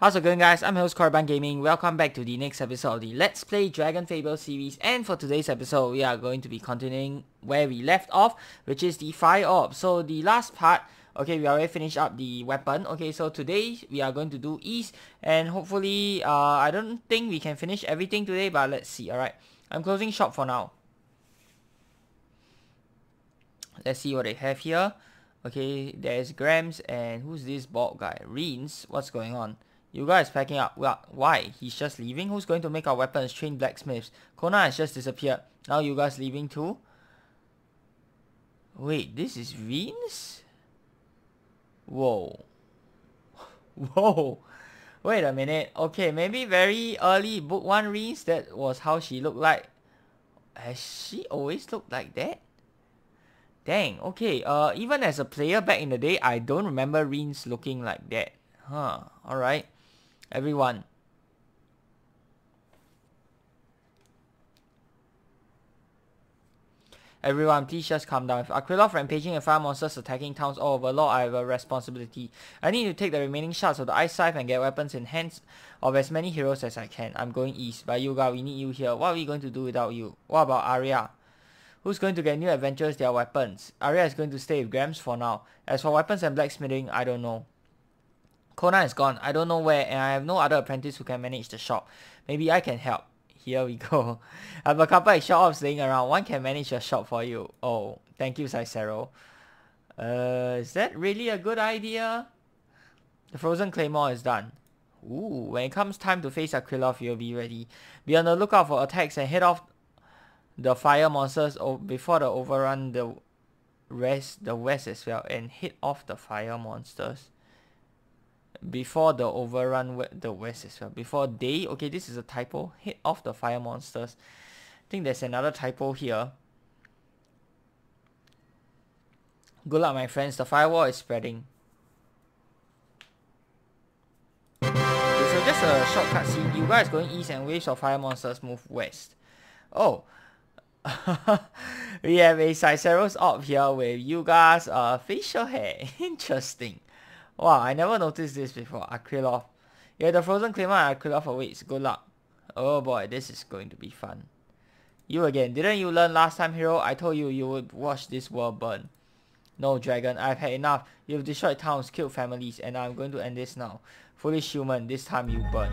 How's it going, guys? I'm your host Korriban Gaming. Welcome back to the next episode of the Let's Play Dragon Fable series, and for today's episode we are going to be continuing where we left off, which is the fire orb. So the last part, okay, we already finished up the weapon. Okay, so today we are going to do east, and hopefully I don't think we can finish everything today, but let's see. Alright, I'm closing shop for now. Let's see what they have here. Okay, there's Grams, and who's this bald guy? Reens, what's going on? You guys packing up? Well, why? He's just leaving? Who's going to make our weapons? Trained blacksmiths. Konnan has just disappeared. Now you guys leaving too? Wait, this is Reens? Whoa. Whoa. Wait a minute. Okay, maybe very early book 1 Reens, that was how she looked like. Has she always looked like that? Dang, okay. Even as a player back in the day, I don't remember Reens looking like that. Huh, alright. Everyone. Everyone, please just calm down. If Acirlof rampaging and fire monsters attacking towns all over, Lord, I have a responsibility. I need to take the remaining shards of the ice scythe and get weapons in hands of as many heroes as I can. I'm going east. But Yuga, we need you here. What are we going to do without you? What about Arya? Who's going to get new adventures? Their weapons. Arya is going to stay with Grams for now. As for weapons and blacksmithing, I don't know. Konnan is gone. I don't know where, and I have no other apprentice who can manage the shop. Maybe I can help. Here we go. I have a couple extra ops laying around. One can manage your shop for you. Oh, thank you, Cysero. Is that really a good idea? The frozen claymore is done. Ooh, when it comes time to face Aquilov, you'll be ready. Be on the lookout for attacks and head off the fire monsters before they overrun the west as well. And hit off the fire monsters before the overrun the west as well. Before they, okay, this is a typo. Hit off the fire monsters. I think there's another typo here. Good luck, my friends. The firewall is spreading. Okay, so just a shortcut scene. You guys going east and waves of fire monsters move west. Oh. We have a Cycero's orb here with you guys facial hair. Interesting. Wow, I never noticed this before. Acirlof. Yeah, the frozen claymore and Acirlof awaits. Good luck. Oh boy, this is going to be fun. You again. Didn't you learn last time, hero? I told you you would watch this world burn. No, dragon. I've had enough. You've destroyed towns, killed families, and I'm going to end this now. Foolish human, this time you burn.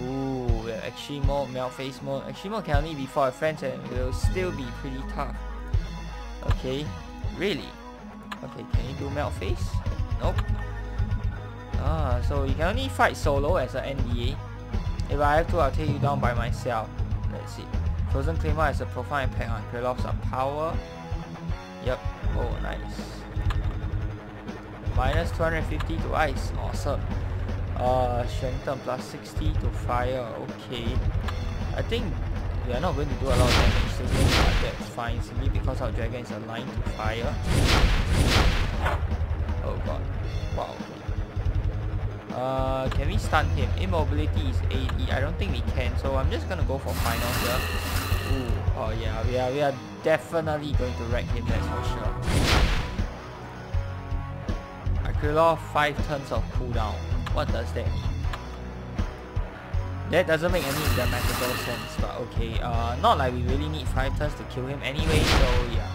Ooh, we have extreme mode, melt face mode. Extreme mode can only be for friends and it will still be pretty tough. Okay, really? Okay, can you do melt face? Nope. Ah, so you can only fight solo as an NDA. If I have to, I'll take you down by myself. Let's see. Frozen Claymore has a profile impact on Grillops of Power. Yep. Oh, nice. Minus 250 to ice. Awesome. Strength and plus 60 to fire. Okay. I think we are not going to do a lot of damage to this, but that's fine. Simply because our dragon is aligned to fire. Oh god. Wow. Can we stun him? Immobility is 80. I don't think we can, so I'm just gonna go for final here. Ooh, oh yeah, we are definitely going to wreck him, that's for sure. Acirlof, 5 turns of cooldown. What does that mean? That doesn't make any grammatical sense, but okay. Not like we really need 5 turns to kill him anyway, so yeah.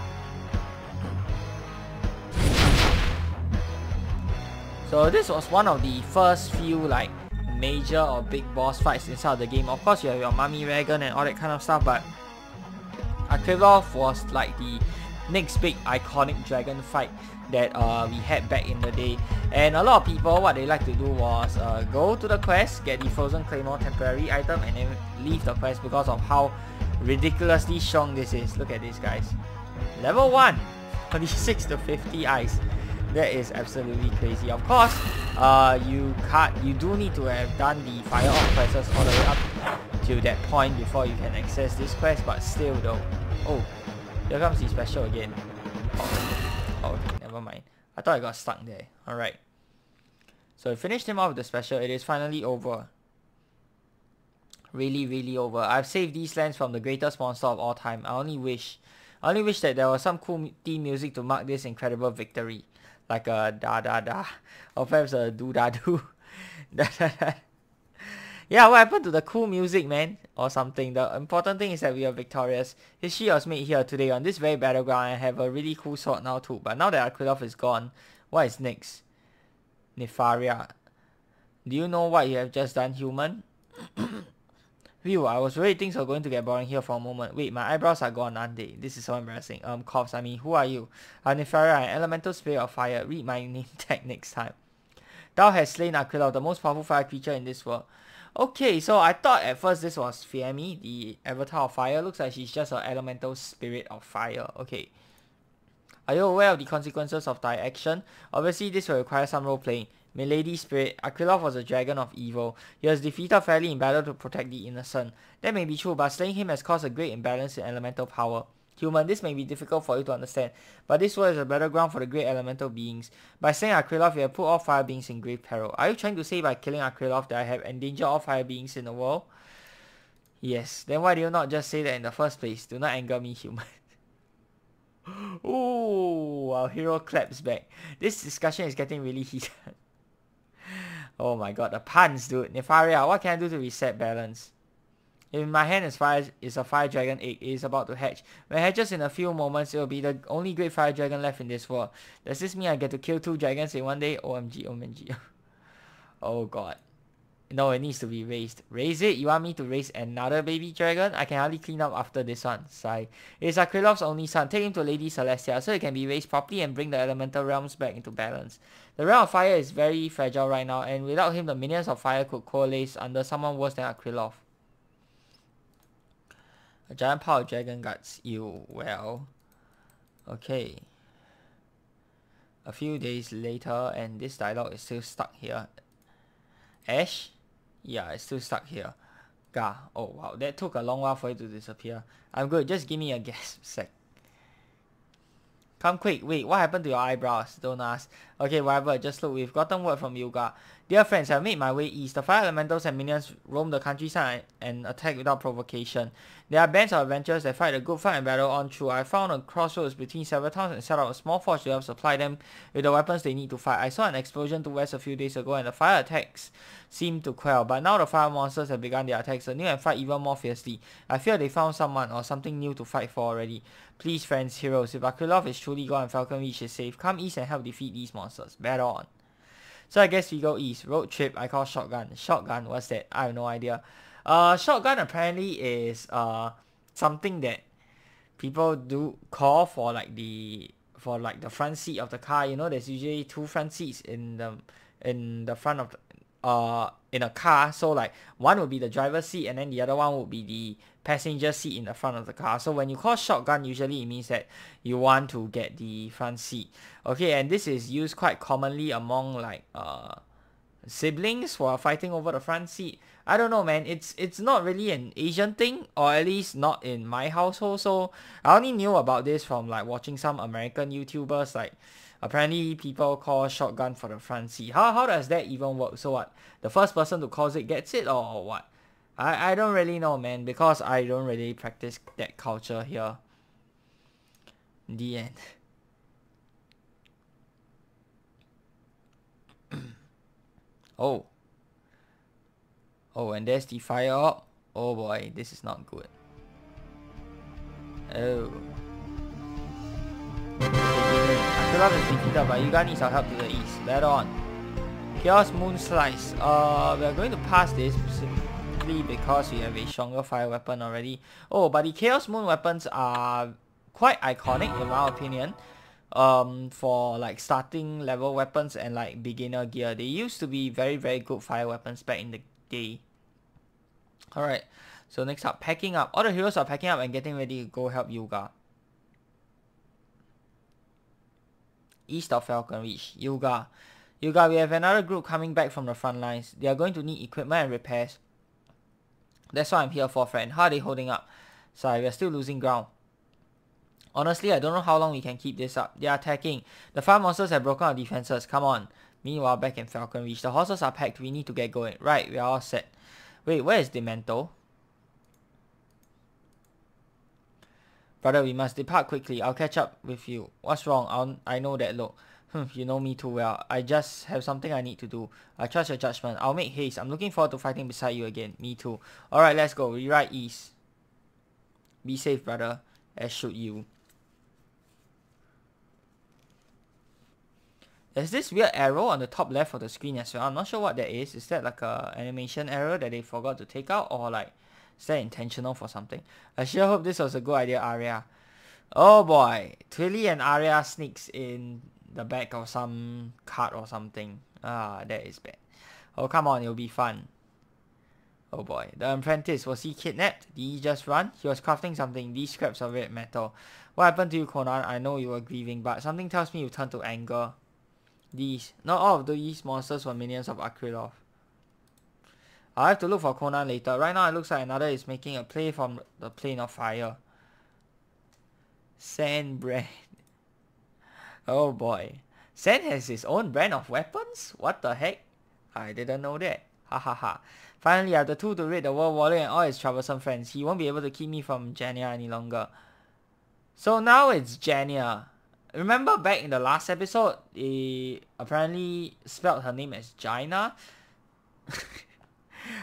So this was one of the first few like major or big boss fights inside the game. Of course you have your mummy dragon and all that kind of stuff, but Acirlof was like the next big iconic dragon fight that we had back in the day. And a lot of people, what they like to do was go to the quest, get the frozen claymore temporary item, and then leave the quest because of how ridiculously strong this is. Look at this, guys. Level 1, 26 to 50 ice. That is absolutely crazy. Of course, you do need to have done the fire orb quests all the way up to that point before you can access this quest, but still though. Oh, here comes the special again. Oh, okay, never mind. I thought I got stuck there. Alright. So I finished him off with the special. It is finally over. Really, really over. I've saved these lands from the greatest monster of all time. I only wish that there was some cool theme music to mark this incredible victory. Like a da da da, or perhaps a do da do. Yeah, what happened to the cool music, man? Or something. The important thing is that we are victorious. History was made here today on this very battleground. I have a really cool sword now too. But now that Aquilov is gone, what is next? Nefaria. Do you know what you have just done, human? Phew, I was worried things were going to get boring here for a moment. Wait, my eyebrows are gone, aren't they? This is so embarrassing. Coughs, I mean, who are you? Nefaria, an elemental spirit of fire. Read my name tag next time. Thou hast slain Acirlof, the most powerful fire creature in this world. Okay, so I thought at first this was Fiammy, the avatar of fire. Looks like she's just an elemental spirit of fire. Okay. Are you aware of the consequences of thy action? Obviously, this will require some role-playing. Milady Spirit, Aquilov was a dragon of evil. He was defeated fairly in battle to protect the innocent. That may be true, but slaying him has caused a great imbalance in elemental power. Human, this may be difficult for you to understand, but this world is a battleground for the great elemental beings. By saying Acirlof, you have put all fire beings in grave peril. Are you trying to say by killing Acirlof that I have endangered all fire beings in the world? Yes, then why do you not just say that in the first place? Do not anger me, human. Ooh, our hero claps back. This discussion is getting really heated. Oh my god, the puns, dude. Nefaria, what can I do to reset balance? In my hand is a fire dragon egg. It is about to hatch. When it hatches in a few moments, it will be the only great fire dragon left in this world. Does this mean I get to kill 2 dragons in one day? OMG, OMG. Oh god. No, it needs to be raised. Raise it? You want me to raise another baby dragon? I can hardly clean up after this one. Sigh. It is Acirlof's only son. Take him to Lady Celestia so it can be raised properly and bring the elemental realms back into balance. The realm of fire is very fragile right now, and without him, the minions of fire could coalesce under someone worse than Acirlof. A giant pile of dragon guts. Ew, well. Okay. A few days later, and this dialogue is still stuck here. Ash? Yeah, it's still stuck here. Gah. Oh, wow. That took a long while for it to disappear. I'm good. Just give me a gasp sec. Come quick. Wait, what happened to your eyebrows? Don't ask. Okay, whatever. Just look. We've gotten word from Yuga. Dear friends, I've made my way east. The fire elementals and minions roam the countryside and attack without provocation. There are bands of adventurers that fight a good fight and battle on through. I found a crossroads between several towns and set up a small forge to help supply them with the weapons they need to fight. I saw an explosion to west a few days ago and the fire attacks seemed to quell, but now the fire monsters have begun their attacks anew and fight even more fiercely. I fear they found someone or something new to fight for already. Please friends, heroes, if Acirlof is truly gone and Falcon Reach is safe, come east and help defeat these monsters. Battle on. So I guess we go east. Road trip, I call shotgun. Shotgun, what's that? I have no idea. Shotgun apparently is something that people do call for, like the front seat of the car. You know, there's usually 2 front seats in the front of the, in a car. So like one would be the driver's seat, and then the other one would be the passenger seat in the front of the car. So when you call shotgun, usually it means that you want to get the front seat. Okay, and this is used quite commonly among like siblings who are fighting over the front seat. I don't know, man. It's not really an Asian thing, or at least not in my household. So I only knew about this from like watching some American YouTubers. Like apparently people call shotgun for the front seat. How does that even work? So what? The first person to cause it gets it, or what? I don't really know, man, because I don't really practice that culture here. The end. Oh. Oh, and there's the fire orb. Oh boy, this is not good. Oh. Acirlof is defeated, but Yuga needs our help to the east. Battle on. Chaos Moon Slice. We are going to pass this because we have a stronger fire weapon already. Oh, but the Chaos Moon weapons are quite iconic in my opinion. For like starting level weapons and like beginner gear. They used to be very, very good fire weapons back in the day. Alright, so next up, packing up. All the heroes are packing up and getting ready to go help Yuga. East of Falcon Reach. Yuga. Yuga, we have another group coming back from the front lines. They are going to need equipment and repairs. That's what I'm here for, friend. How are they holding up? Sorry, we're still losing ground. Honestly, I don't know how long we can keep this up. They are attacking. The fire monsters have broken our defenses. Come on. Meanwhile, back in Falcon Reach, the horses are packed. We need to get going. Right, we are all set. Wait, where is Demento? Brother, we must depart quickly. I'll catch up with you. What's wrong? I know that look. You know me too well. I just have something I need to do. I trust your judgment. I'll make haste. I'm looking forward to fighting beside you again. Me too. Alright, let's go. Rewrite east. Be safe, brother. As should you. There's this weird arrow on the top left of the screen as well. I'm not sure what that is. Is that like a animation arrow that they forgot to take out? Or like, is that intentional for something? I sure hope this was a good idea, Arya. Oh boy. Twilly and Arya sneaks in the back of some card or something. Ah, that is bad. Oh, come on. It'll be fun. Oh boy. The apprentice. Was he kidnapped? Did he just run? He was crafting something. These scraps of red metal. What happened to you, Konnan? I know you were grieving, but something tells me you turned to anger. These. Not all of these monsters were minions of Acirlof. I'll have to look for Konnan later. Right now it looks like another is making a play from the plane of fire. Sand brand. Oh boy. Sand has his own brand of weapons? What the heck? I didn't know that. Ha ha ha. Finally I have the tool to rid the world warrior and all his troublesome friends. He won't be able to keep me from Jaania any longer. So now it's Jaania. Remember back in the last episode, they apparently spelled her name as Jaina.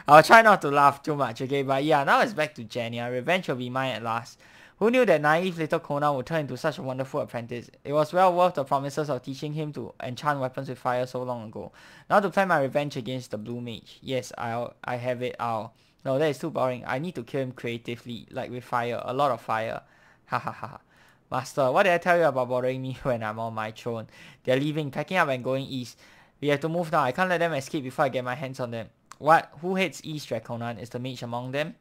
I'll try not to laugh too much, okay? But yeah, now it's back to Jaina. Revenge will be mine at last. Who knew that naive little Konnan would turn into such a wonderful apprentice? It was well worth the promises of teaching him to enchant weapons with fire so long ago. Now to plan my revenge against the blue mage. Yes, I have it. Ow. No, that is too boring. I need to kill him creatively, like with fire. A lot of fire. Ha ha ha. Master, what did I tell you about bothering me when I'm on my throne? They're leaving, packing up and going east. We have to move now. I can't let them escape before I get my hands on them. What? Who heads east, Drakonnan? Is the mage among them?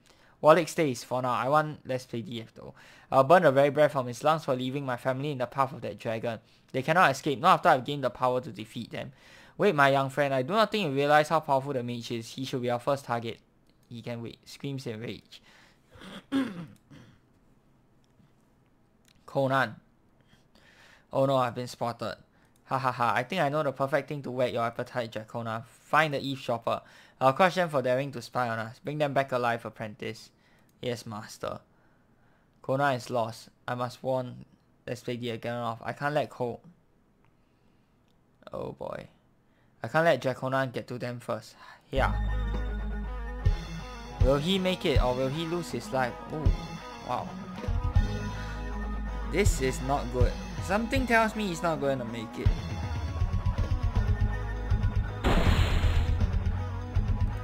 Warlick stays for now. I want Let's Play DF though. I'll burn the very breath from his lungs for leaving my family in the path of that dragon. They cannot escape, not after I've gained the power to defeat them. Wait, my young friend. I do not think you realize how powerful the mage is. He should be our first target. He can wait. Screams in rage. Konnan. Oh no, I've been spotted. Ha ha ha, I think I know the perfect thing to whet your appetite, Drakonnan. Find the eavesdropper. I'll crush them for daring to spy on us. Bring them back alive, apprentice. Yes, master. Konnan is lost. I must warn Let's Play the Galenov. I can't let Ko... Oh boy. I can't let Drakonnan get to them first. Yeah. Will he make it or will he lose his life? Oh, wow. This is not good. Something tells me he's not going to make it.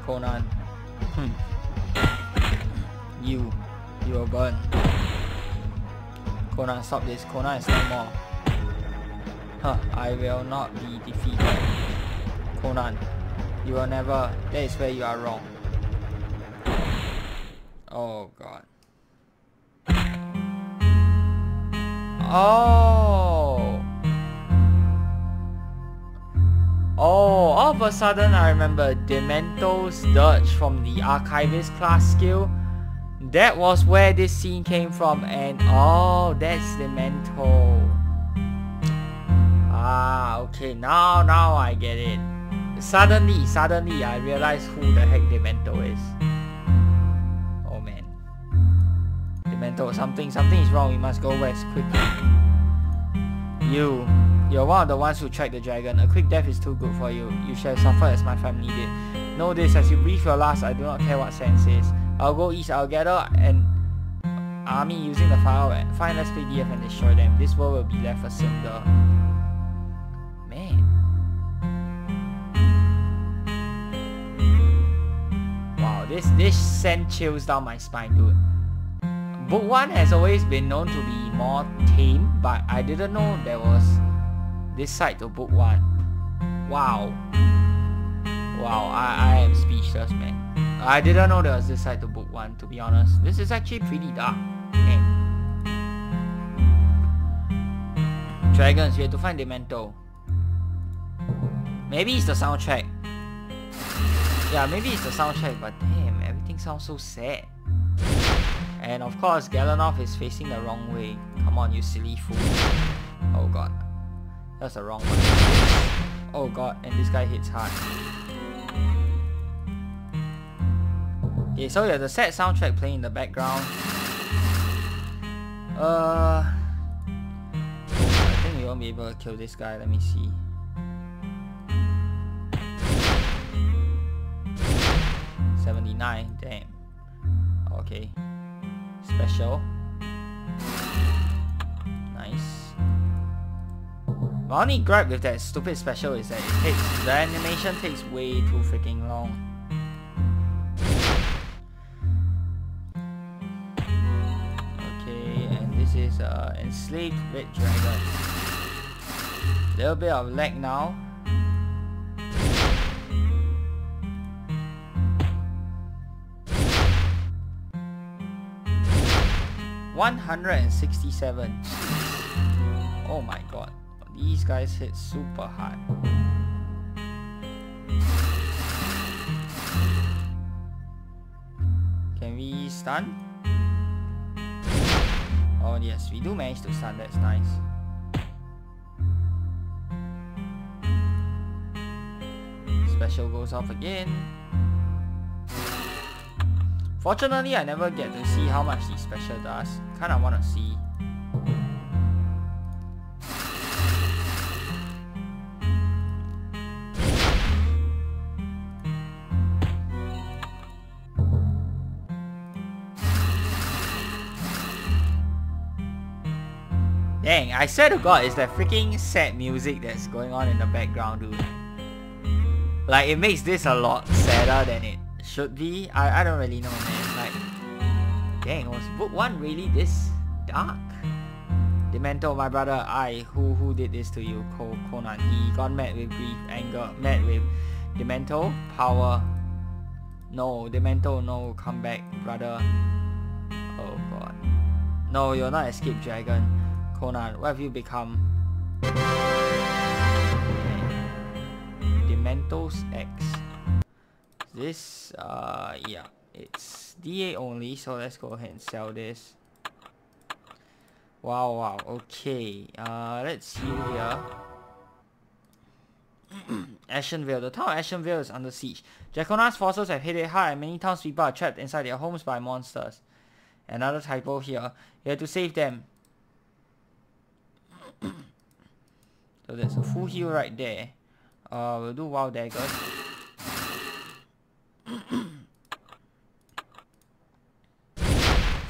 Konnan. You will burn. Konnan, stop this. Konnan is no more. Huh, I will not be defeated. Konnan, you will never... That is where you are wrong. Oh god. Oh! Oh, all of a sudden I remember Demento's Dirge from the Archivist class skill. That was where this scene came from and oh, that's Demento. Ah, okay, now I get it. Suddenly I realize who the heck Demento is. Oh man. Demento, something is wrong, we must go west quickly. You're one of the ones who tracked the dragon. A quick death is too good for you. You shall suffer as my family did. Know this, as you breathe your last, I do not care what Sen says. I'll go east, I'll gather an army using the fire, find Let's Play DF and destroy them. This world will be left a cinder. Man. Wow, this sent chills down my spine, dude. Book 1 has always been known to be more tame, but I didn't know there was this side to Book 1. Wow. Wow, I am speechless, man. I didn't know there was this side to Book 1, to be honest. This is actually pretty dark, man. Dragons, we have to find Demento. Maybe it's the soundtrack. Yeah, maybe it's the soundtrack, but damn, everything sounds so sad. And of course, Galenov is facing the wrong way. Come on, you silly fool. Oh god. That's the wrong one. Oh god, and this guy hits hard. Okay, so yeah, the sad soundtrack playing in the background. I think we won't be able to kill this guy. Let me see. $79, damn. Okay. Special. Nice. My only gripe with that stupid special is that it takes, the animation takes way too freaking long. Okay, and this is enslaved red dragon. Little bit of lag now. $167. Oh my god. These guys hit super hard. Can we stun? Oh yes, we do manage to stun. That's nice. Special goes off again. Fortunately, I never get to see how much the special does. Kinda wanna see. Dang, I swear to god, it's that freaking sad music that's going on in the background, dude. Like, it makes this a lot sadder than it should be. I don't really know, man. Like, dang, was book one really this dark? Demento, my brother, who did this to you? Konnan. He got mad with grief, anger, mad with Demento, power. No, Demento, no, come back, brother. Oh god. No, you're not escape dragon. Konnan, what have you become? Okay. Demento's X. This, yeah, it's DA only, so let's go ahead and sell this. Wow, wow, okay, let's see here. Ashenville, the town of Ashenville is under siege. Drakonnan forces have hit it high, and many townspeople are trapped inside their homes by monsters. Another typo here. You have to save them. So there's a full heal right there. We'll do wild daggers.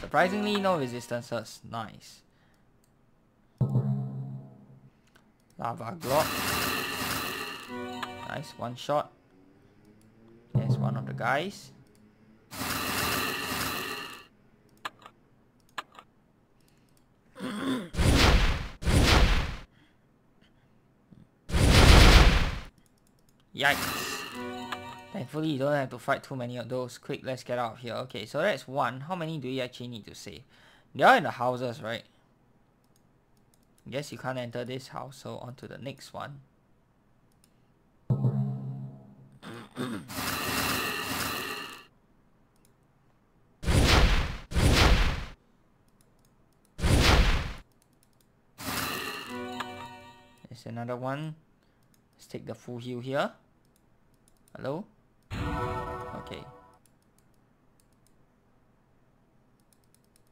Surprisingly, no resistances. Nice. Lava Glock. Nice, one shot. There's one of the guys. Yikes. Thankfully, you don't have to fight too many of those. Quick, let's get out of here. Okay, so that's one. How many do you actually need to save? They are in the houses, right? Guess you can't enter this house, so on to the next one. There's another one. Let's take the full heal here. Hello? Okay.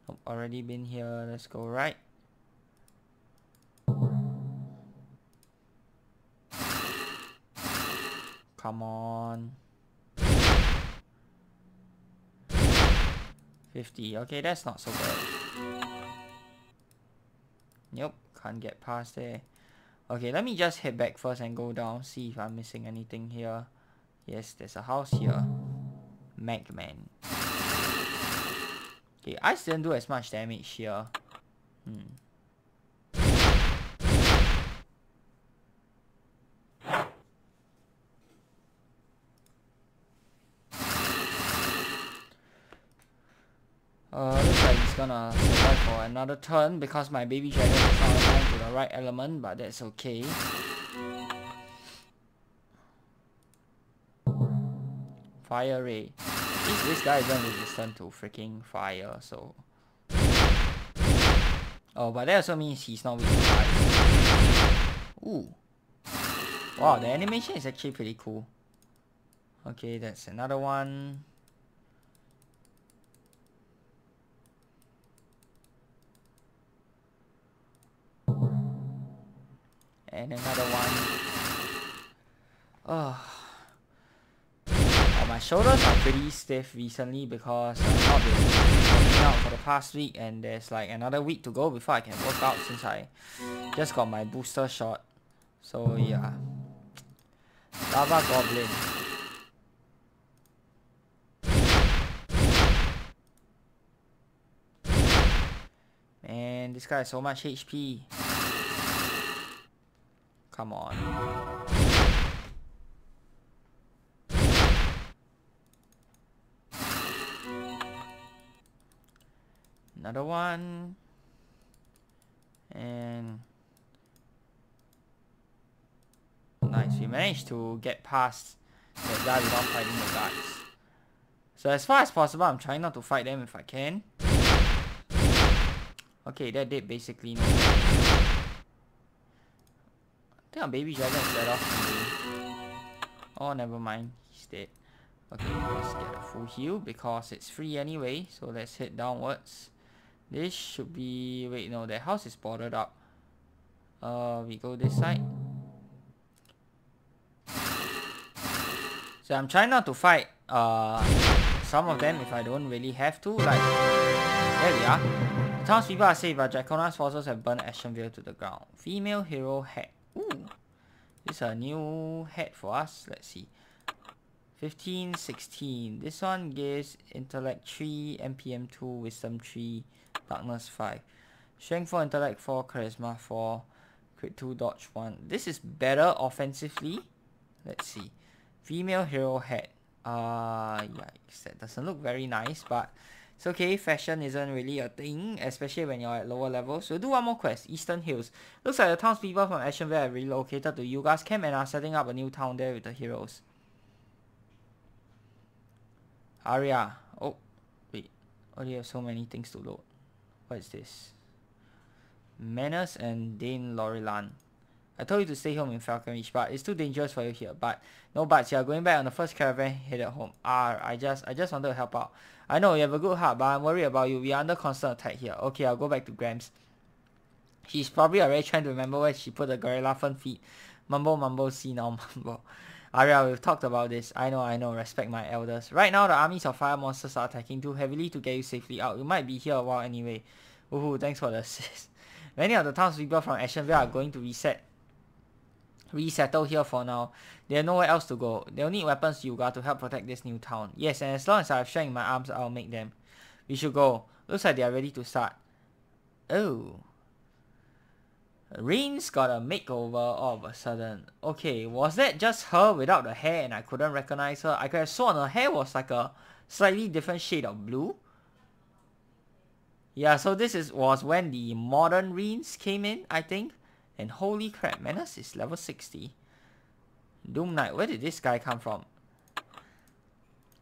Nope, already been here. Let's go right. Come on. 50. Okay, that's not so bad. Nope, can't get past there. Okay, let me just head back first and go down, see if I'm missing anything here. Yes, there's a house here. Magman. Okay, I didn't do as much damage here. Looks like it's gonna survive for another turn because my baby dragon is not aligned to the right element, but that's okay. Fire ray. This guy isn't resistant to freaking fire, so... Oh, but that also means he's not weak to fire. Ooh. Wow, the animation is actually pretty cool. Okay, that's another one. and another one. Oh. My shoulders are pretty stiff recently because I've not been working out for the past week, and there's like another week to go before I can work out since I just got my booster shot. So yeah. Lava Goblin. Man, this guy has so much HP. Come on. Another one. And nice, we managed to get past the guy without fighting the guards. So as far as possible, I'm trying not to fight them if I can. Okay, that did basically no damage. I think our baby dragon is let off today. Oh, never mind, he's dead. Okay, let's get a full heal because it's free anyway. So let's head downwards. This should be... wait, no, the house is boarded up. We go this side. So I'm trying not to fight some of them if I don't really have to. Like, there we are. The townspeople are saved, but Drakonnan forces have burned Ashenville to the ground. Female hero hat. Ooh, this is a new hat for us. Let's see. 15, 16. This one gives Intellect 3, MPM 2, Wisdom 3, Darkness 5. Strength 4, Intellect 4, Charisma 4, Crit 2, Dodge 1. This is better offensively. Let's see. Female hero hat. Yikes. That doesn't look very nice, but it's okay. Fashion isn't really a thing, especially when you're at lower levels. So we'll do one more quest. Eastern Hills. Looks like the townspeople from Ashenville have relocated to Yuga's camp and are setting up a new town there with the heroes. Aria. Oh, wait. Oh, you have so many things to load. What is this? Menace and Dane Lorelan. I told you to stay home in Falcon Reach, but it's too dangerous for you here. But no buts, you are going back on the first caravan headed home. I just wanted to help out. I know you have a good heart, but I'm worried about you. We are under constant attack here. Okay, I'll go back to Gramps. She's probably already trying to remember where she put the gorilla fun feet. Mumble, mumble, see now, mumble. Aria, we've talked about this. I know, respect my elders. Right now, the armies of fire monsters are attacking too heavily to get you safely out. You might be here a while anyway. Woohoo, thanks for the assist. Many of the townspeople from Ashenville are going to resettle here for now. They have nowhere else to go. They'll need weapons to Yuga to help protect this new town. Yes, and as long as I have strength in my arms, I'll make them. We should go. Looks like they are ready to start. Oh. Rain's got a makeover all of a sudden. Okay, was that just her without the hair and I couldn't recognize her? I could have sworn her hair was like a slightly different shade of blue. Yeah, so this was when the modern Rains came in, I think. And holy crap, Menace is level 60. Doom Knight, where did this guy come from?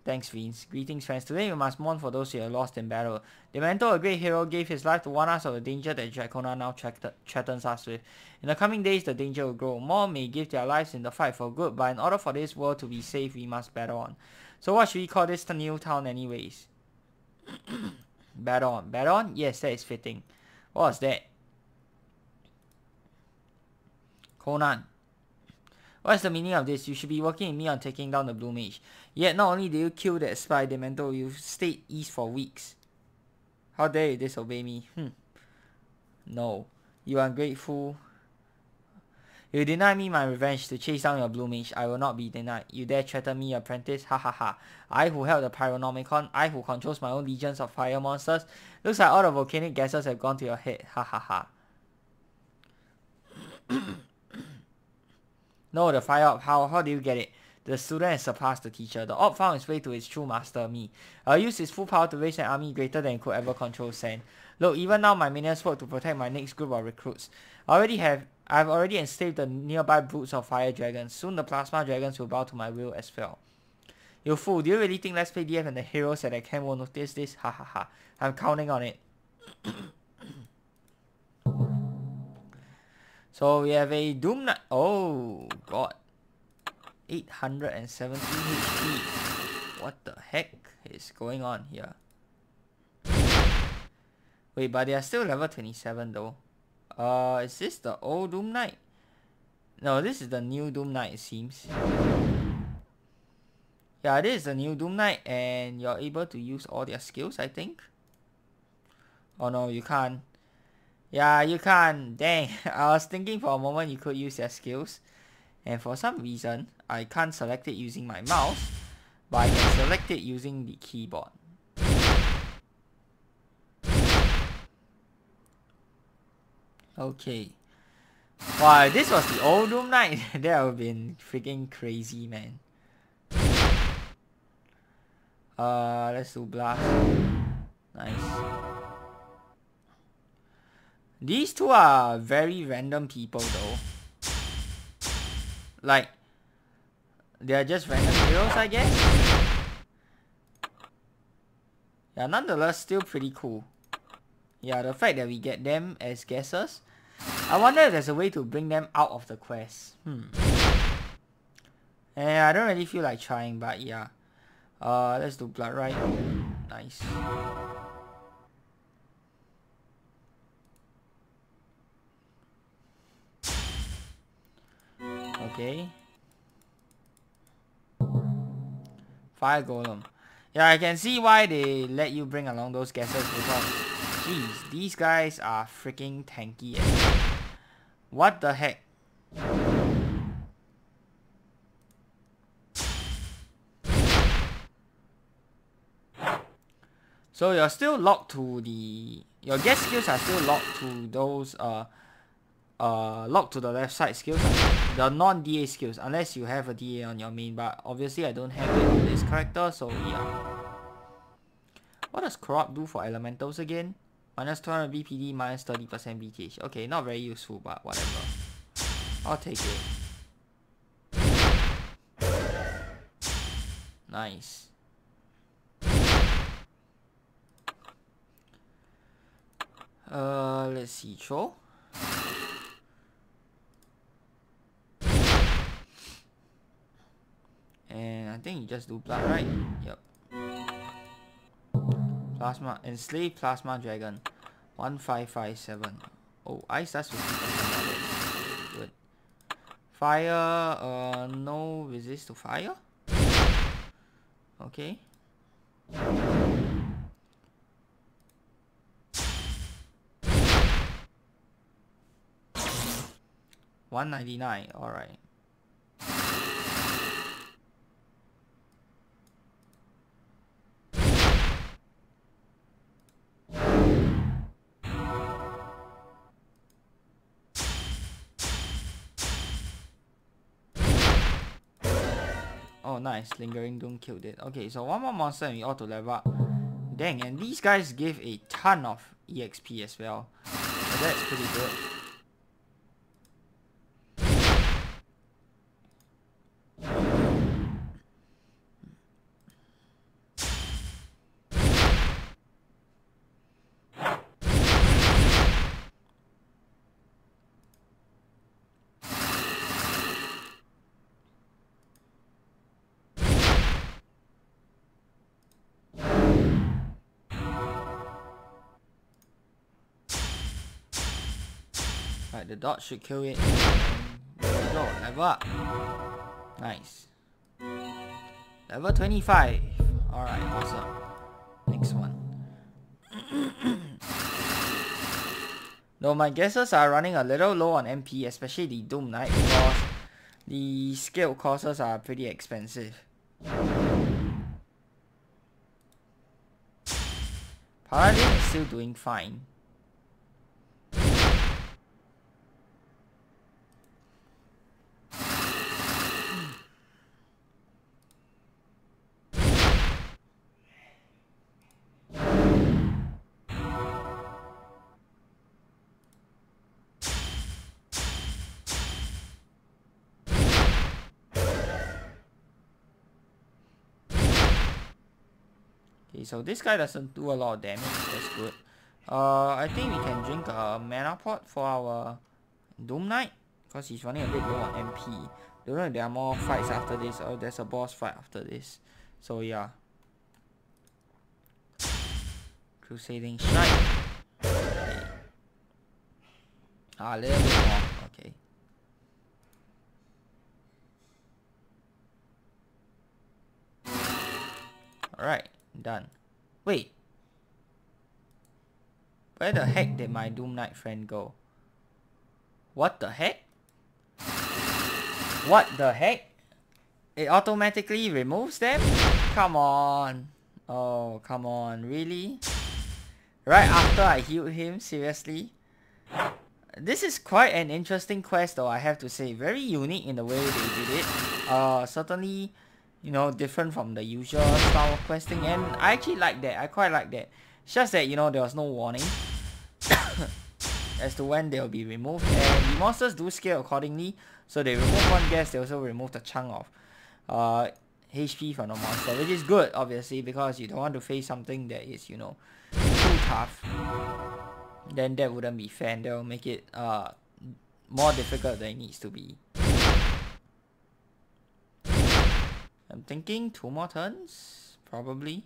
Thanks, Fiends. Greetings, friends. Today we must mourn for those who are lost in battle. Demento, a great hero, gave his life to warn us of the danger that Drakonnan now threatens us with. In the coming days, the danger will grow. More may give their lives in the fight for good, but in order for this world to be safe, we must battle on. So what should we call this new town anyways? Battle on. Battle on? Yes, that is fitting. What was that? Konnan. What's the meaning of this? You should be working with me on taking down the blue mage. Yet not only did you kill that spy, Demento, you've stayed east for weeks. How dare you disobey me? No. You ungrateful. You deny me my revenge to chase down your blue mage. I will not be denied. You dare threaten me, apprentice? Ha ha ha. I who held the Pyronomicon. I who controls my own legions of fire monsters. Looks like all the volcanic gases have gone to your head. Ha ha ha. No, the fire orb. How do you get it? The student has surpassed the teacher. The orb found its way to its true master, me. I'll use his full power to raise an army greater than it could ever control sand. Look, even now my minions work to protect my next group of recruits. I've already enslaved the nearby broods of fire dragons. Soon the plasma dragons will bow to my will as well. You fool, do you really think Let's Play DF and the heroes at the camp will notice this? Ha ha ha. I'm counting on it. So we have a Doom Knight. Oh god, 817 HP. What the heck is going on here? Wait, but they are still level 27 though. Is this the old Doom Knight? No, this is the new Doom Knight, it seems. Yeah, this is the new Doom Knight, and you're able to use all their skills, I think. Oh no, you can't. Yeah, you can't. Dang, I was thinking for a moment you could use their skills. And for some reason, I can't select it using my mouse, but I can select it using the keyboard. Okay. Wow, if this was the old Doom Knight, that would have been freaking crazy, man. Let's do blast. Nice. These two are very random people though. Like, they are just random heroes, I guess? Yeah, nonetheless, still pretty cool. Yeah, the fact that we get them as guesses. I wonder if there's a way to bring them out of the quest. And I don't really feel like trying, but yeah. Let's do blood right. Nice. Okay. Fire Golem. Yeah, I can see why they let you bring along those guesses because, jeez, these guys are freaking tanky. What the heck? So you're still locked to the... Your guess skills are still locked to those... locked to the left side skills, the non-DA skills, unless you have a DA on your main, but obviously I don't have it on this character, so yeah. What does Corrupt do for elementals again? Minus 200 BPD, minus 30% BTH. Okay, not very useful, but whatever. I'll take it. Nice. Let's see, throw. And I think you just do blood, right? Yep. Plasma, enslave plasma dragon. 1557. Oh, ice, that's 50%. Good. Fire, no resist to fire? Okay. $199, alright. Oh nice, Lingering Doom killed it. Okay, so one more monster and we ought to level up. Dang, and these guys give a ton of EXP as well. So that's pretty good. Right, the dot should kill it. There we go, level up. Nice. Level 25. Alright, awesome. Next one. Though my guesses are running a little low on MP, especially the Doom Knight, because the skill courses are pretty expensive. Paladin is still doing fine. So this guy doesn't do a lot of damage, that's good. I think we can drink a mana pot for our Doom Knight, because he's running a bit low on MP. Don't know if there are more fights after this, or there's a boss fight after this. So yeah. Crusading Strike. Okay. A little bit more, okay. Alright, done. Wait. Where the heck did my Doom Knight friend go? What the heck? What the heck? It automatically removes them? Come on. Oh, come on. Really? Right after I healed him? Seriously? This is quite an interesting quest though, I have to say. Very unique in the way they did it. Certainly, you know, different from the usual style of questing, and I actually like that. I quite like that. It's just that, you know, there was no warning as to when they'll be removed, and the monsters do scale accordingly. So they remove one gas, they also remove the chunk of HP from the monster, which is good, obviously, because you don't want to face something that is, you know, too tough. Then that wouldn't be fair, and that will make it more difficult than it needs to be. I'm thinking 2 more turns, probably.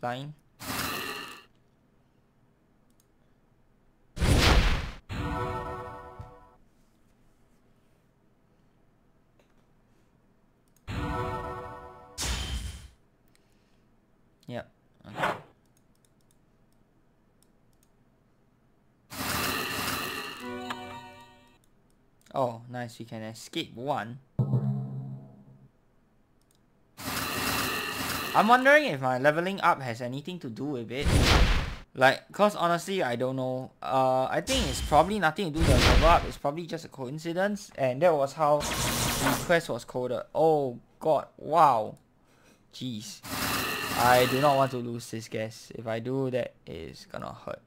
Blind. Yep. Okay. Oh, nice. We can escape one. I'm wondering if my leveling up has anything to do with it. Like, cause honestly, I don't know. I think it's probably nothing to do with the level up. It's probably just a coincidence. And that was how the quest was coded. Oh god, wow. Jeez. I do not want to lose this guess. If I do, that is gonna hurt.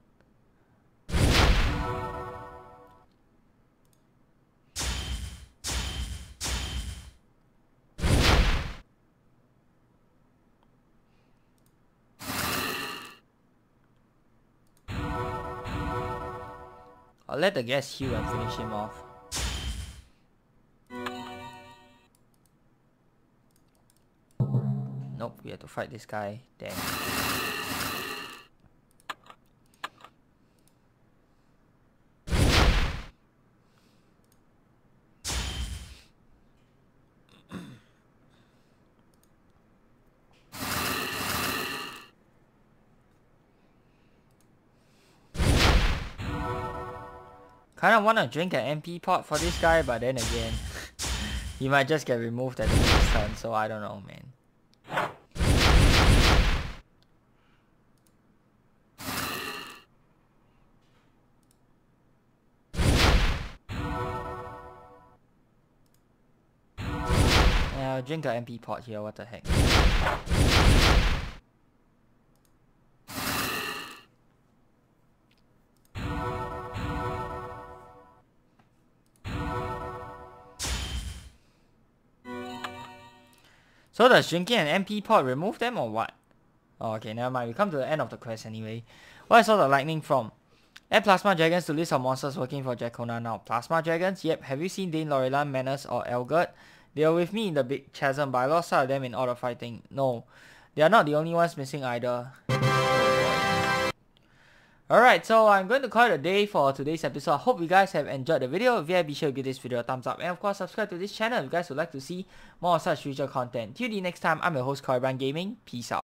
I'll let the guest heal and finish him off. Nope, we have to fight this guy. Damn. Kinda wanna drink an MP pot for this guy, but then again, he might just get removed at the next turn, so I don't know, man. Drink an MP pot here, what the heck. So does drinking an MP pot remove them or what? Oh, okay, never mind. We come to the end of the quest anyway. Where I saw the lightning from? Add Plasma Dragons to list of monsters working for Drakonnan now. Plasma Dragons? Yep. Have you seen Dane Lorelan, Manus or Elgert? They are with me in the big chasm, but I lost sight of them in order fighting. No, they are not the only ones missing either. Alright, so I'm going to call it a day for today's episode. I hope you guys have enjoyed the video. If you have, be sure to give this video a thumbs up. And of course, subscribe to this channel if you guys would like to see more of such future content. Till the next time, I'm your host, Korriban Gaming. Peace out.